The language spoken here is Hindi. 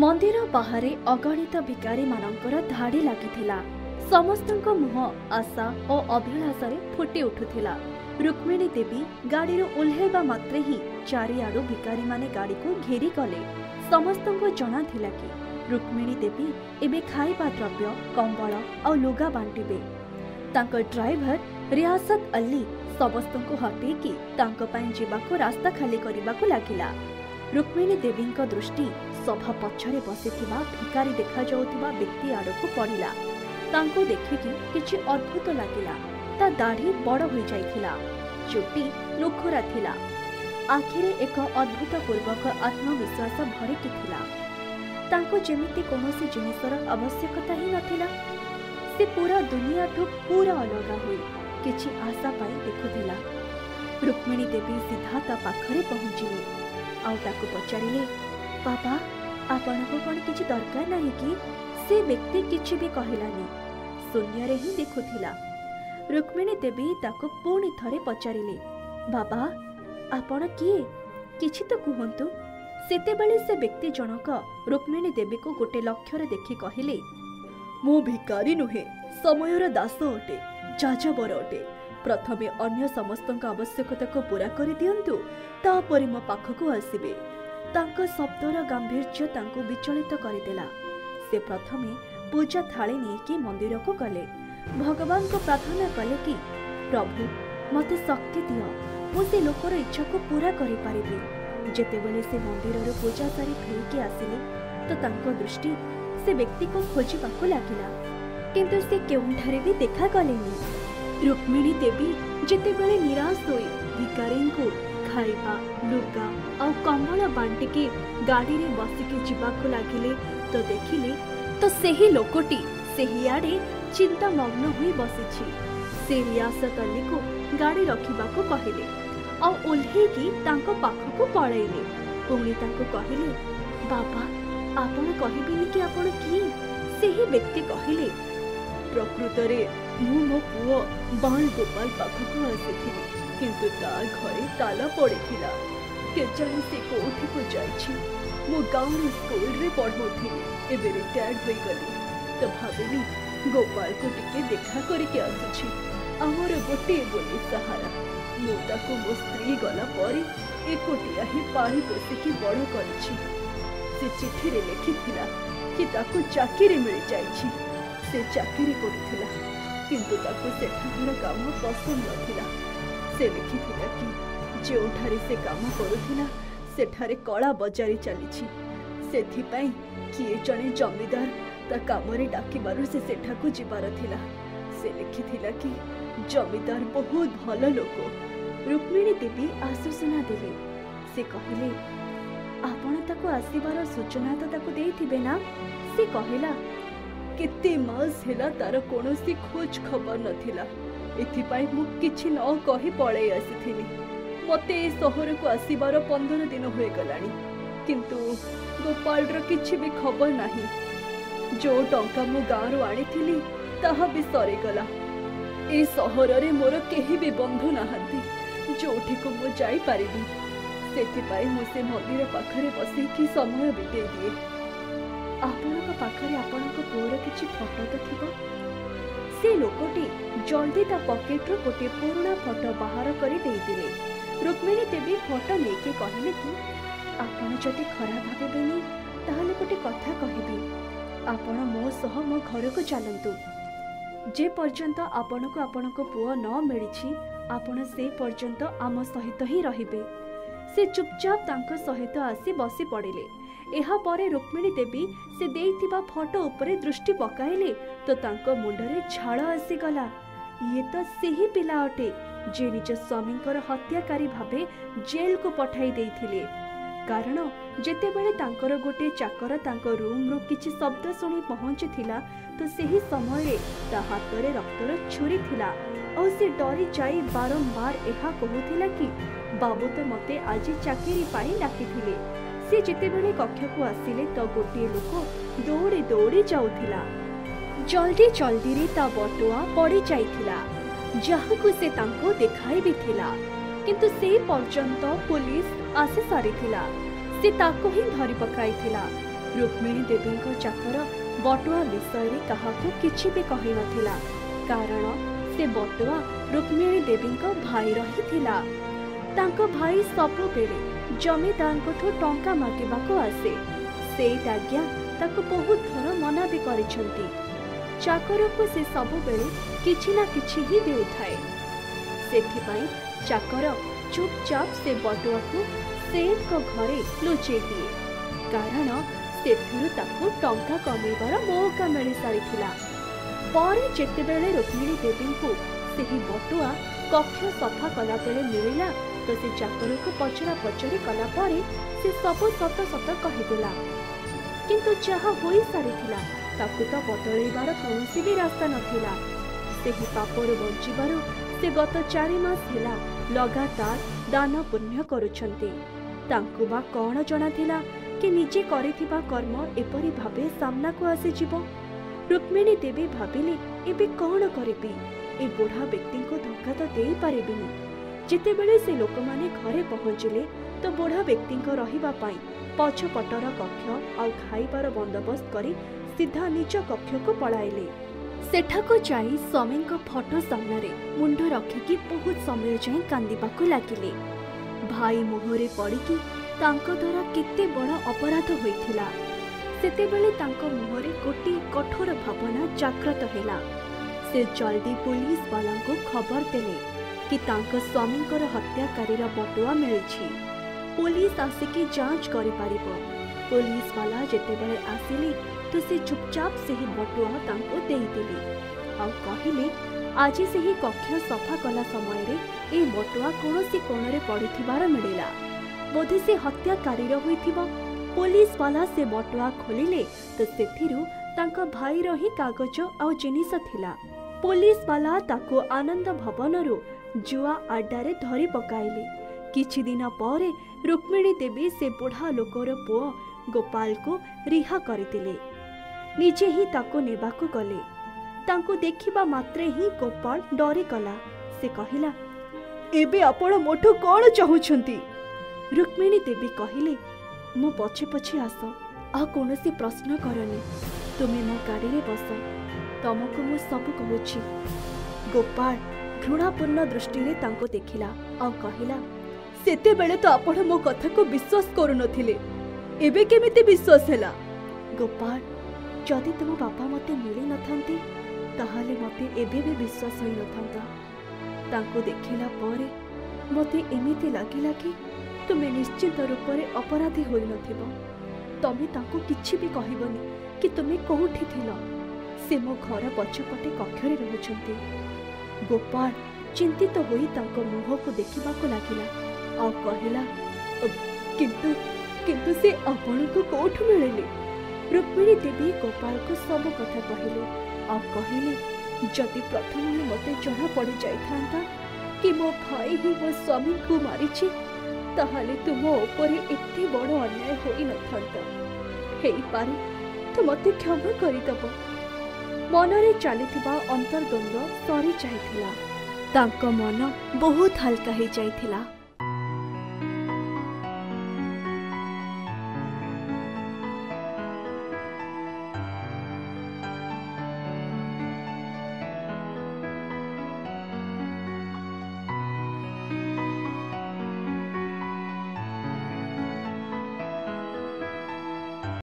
मंदिर बाहर अगणित भिकारी मानकर धाड़ी लागिथिला। समस्तक मुह आशा और अभिलाषे फुटी उठुथिला। रुक्मिणी देवी गाड़ी ओल्हेबा मात्रे ही चारिआडू भिकारी माने गाड़ी को घेरी गले। समस्तक जना थिला कि रुक्मिणी देवी एबे खाइबा द्रव्य कंबल और लुगा बांटिबे। तांको ड्राइवर रियासत अली समस्तक हटेकी तांको पई जीवाकू रास्ता खाली करिबाकू लागिला। रुक्मिणी देवी दृष्टि सभा पक्षरे बसी भिकारी देखा जाउथिबा व्यक्ति आड़क पड़िला। तांको देखिकी किछि अद्भुत लागिला। ता दाढ़ी बड़ हो जाइथिला, चुटी नोखरा थिला, आखिरे एक अद्भुत पूर्वक आत्मविश्वास भरिकी थिला। तांको जेमिति कोनोसी जिनिसर आवश्यकता ही नथिला। से पूरा दुनिया ठू पूरा अलग होई किछि आशा पाई देखुथिला। रुक्मिणी देवी सीधा ता पाखरे पहुँचिले आउ ताकू पचारिले, बाबा आपनको कोन किछि दरकार नाही कि? से व्यक्ति किछि भी कहिलानी, शून्य ही देखुथिला। रुक्मिणी देवी ताको पुणी थरे पचारिले, बाबा आपण किए? किछि तो कहंतु। सेतेबेले से व्यक्ति जनक रुक्मिणी देवी को गोटे लक्ष्य देखि कहिले, मो भिकारी नुहे, समयर दास अटे, जाजबर अटे। प्रथमे अन्य समस्तक आवश्यकता को पूरा कर दियंतु, तापरे मो पाखकु आसीबे। तांका शब्दर गांभीर्य तांको विचलित करिदेला। से प्रथमे पूजा थाली नेकी मंदिर को गले। भगवान को प्रार्थना कले कि प्रभु मते शक्ति दियो, मु से लोकर इच्छा को पूरा करि पारिबी। जेतेबेले से मंदिरर पूजा सारी फेरिके आसिले तो तांको दृष्टि से व्यक्ति को खोजिबाकू लागिला, किंतु से केउठारे भी देखा गलेनी। रुक्मिणी देवी जेतेबेले निराश होई भिकारी को खाइबा लुगा और कंबल बांटिकी गाड़ी में बसिकी जीवाकू लागिले तो देखिले तो सही लोकटी सही आड़े चिंता मग्न हुई बसिछि। से रियासत अली को गाड़ी रखिबाकू कहिले और ओल्हेकी तांको पाखकू पळाइले। पुणी तांको कहिले, बाबा आपण कहिबिनि कि आपण की? सही व्यक्ति कहिले, प्रकृत रे मु मो पुओ बाल गोपाल पाखकू आसीथिनि, किंतु ता घरे ताला पड़िथिला। केजानि से कोठी को जाइछि। मो गाँव स्कूल रे पढ़ौथी, एबे रिटायर्ड हो गली। तो भाविली गोपाल को टिके देखा करके आसुछि, आमर गोटे बोली सहारा। मो ताको मो स्त्री गला परे एकोटिया ही पाही पोषिकी बड़ करिछि। से चिठी रे लिखिथिला कि ताको चाकरी मिल जाइछि। से चाकरी करथिला, किंतु ताको सेठार काम पसंद नथिला। से लिखिथिला कि जेउठारे से काम करुथिला सेठारे कला बजारी चली। किए जड़े जमीदार ता कामरे डाकिबारु से सेठा को जीवार थिला। से लिखी थिला कि जमीदार बहुत भल लोक। रुक्मिणी देवी आश्वासना देले। से कहले, आपण ताको आसीबार सूचना तो ताको देइथिबे ना? से कहला, केते मास हेला तार कोनोसी खोज खबर नथिला, एथिपाई मु किछि न कहि पळै आसीथिनि। मते सहर को आसबार 15 दिन हो गला, किंतु गोपाल किछि भी खबर नहीं। जो टंका मु गाँव आनी भी सरीगला। ए सहर रे मोर केही भी बंधु नहांती जोठी को मु जाई पारिबी। सेथिपाई मु से मंदिर पाखरे बसि कि समय बिते दिए। आपनक पाखरे आपनक पुओर किछि फोटो तो थिबो? से लोकटी जल्दी ता पकेट रो गोटे पुराना फोटो बाहर करि देई दिले। रुक्मिणी देवी फोटो लेके कहले कि आपण जदि खराब भावेबेनी ताहले गोटे कथा कहबी। आपण मो सह मो घर को चलंतु। जे पर्यंत आपनको आपनको पुओ न मिलिछि आपण से पर्यंत आम सहित ही रहिबे। से चुपचाप तांको सहित आसी बसी पड़िले। एहा परे रुक्मिणी देवी से देइथिबा फोटो उपरे दृष्टि पकाइले तो तांको मुंडरे झाड़ आसी गला। ये तो सही पिला अटे जे निज स्वामी हत्याकारी भावे जेल को पठाई देइथिले। कारण जेतेबेले तांकर गोटे चाकर तांकर रूम रो किछि शब्द सुनी पहुंचीथिला तो सही समय रे ता हातरे रक्तर छुरी थिला। और से डरी जाई बारंबार एहा कहूथिला कि बाबू तो मते आज चाकरी पाई लाकिथिले। से जेतेबेले कक्ष को आसिले तो गोटे लोक दौड़ी दौड़ी जाउथिला। जल्दी जल्दी रे ता बटुआ पड़ी जाइथिला, जहां से तांको देखाई भी थिला, किंतु से पर्यंत पुलिस आसी सारी थिला। से ताको ही धरी पकाई थिला। रुक्मिणी देवी चाकर बटुआ विषय क्या किसी भी कही नथिला कारण से बटुआ रुक्मिणी देवी भाई रही भाई सबुबे जमीदार टंका मागिबा आसे से आज्ञा ताको बहुत थर मना भी चाकर को से सबुबे किसी ना किसी ही देउथाए से चाकर चुपचाप से बटुआ को सेठ को घरे लुचे दिए कारण से टंका कमेबार मौका मिल सारी जितेबले रुक्मिणी देवी को सही बटुआ कक्ष सफा कला बेले मिलला तो से चाकर को पचरा पचरी कला से सब सत सत कहीदेला किंतु जहा हो सारी ताकू तो बदलैबार कौन भी रास्ता नथिला सही पापरू बंचीबार से गत 4 मास हेला लगातार दान पुण्य करुछंती तांकु बा कौन जना थिला कि निजे करिथिबा कर्म एपरी भाबे सामना को आसी जीवो। रुक्मिणी देवी भाबिले एबे कौन करिबी ए बुढ़ा व्यक्ति को धोखा तो दे पारिबिनी। जितेबेले से लोक माने घरे पहुंचिले तो बुढ़ा व्यक्ति को रहिबा पाई पछपटर कक्ष और खाइबार बंदोबस्त करी सीधा निज कक्ष को पलाइले। सेठाको जाई स्वामी फटो सामने मुंड रखिकी बहुत समय जाए कांदिबाकू लागिले। भाई मुहरे पड़िकी तांको द्वारा केते बड़ा अपराध होइथिला सेतेबेले तांको मुहरे गोटी कठोर भावना जागृत हेला। से जल्दी पुलिस वाला को खबर देले कि तांको स्वामी हत्याकारीर बटुआ मिलिछि पुलिस आसिकी जांच करि पारिबो। पुलिस वाला जेतेबेले आसिले तो से चुपचाप से ही बटुआ तांको देइदिले और कहिले आज से ही कक्ष सफा कला समय रे ए बटुआ कौन सी कोणरे पड़िथिबार मिलिला बोधे से हत्याकारीर होइथिबो। पुलिस वाला से बटुआ खोलिले तो सेथिरु तांका भाई रही कागज और जिनिस थिला। पुलिस वाला ताको आनंद भवन रु जुआ अड्डा रे धरी पकाइले। किछि दिन परे रुक्मिणी देवी से बुढ़ा लोकर पुओ गोपाल को रिहा करथिले निजे ही ताको नेबाकू गले। तांको देखिबा मात्रे ही गोपाल डरी गला से कहिला एबे आपण मोठो कोण चाहुछंती। रुक्मिणी देवी कहिले मो पछे पछे आस आ कोनोसी प्रश्न करनी तुमे मो गाड़ी रे बस तमको मो सब कहूछि। गोपाल घृणापूर्ण दृष्टि रे तांको देखिला और कहिला सेते बेले तो आपण मो कथा को विश्वास करूनथिले एबे केमिते विश्वास हैला। गोपाल जदि तुम बापा मते मिली न थांती ताहले मते एबे भी विश्वास होई न थांता। तांको देखिला परे मते एमिते लागिला कि तुमे निश्चित रूप से अपराधी होई न थिबो। तमे तांको किछि भी कहिबनी कि तुमे कोठी थिलो से मो घर पछपटे कक्षरे रहउछंती। गोपाल चिंतित होई तांको मुह को देखिबा को लागिला और कहिला किंतु से आपण को कोठु मिलले। रुक्मिणी देवी गोपाल को सब कथा कहले और कहले जदि प्रथम मते चढ़ा पड़ी जाइथांता कि मो भाई ही मो स्वामी को मारिछि ताहाले तुम ऊपर एते बड़ अन्याय होई न थांता हेई पारे तो मते क्षमा करि दबो। मनरे चलीथिबा अंतर्द्वंद सरी जाइथिला तांको मन बहुत हल्का हे जाइथिला।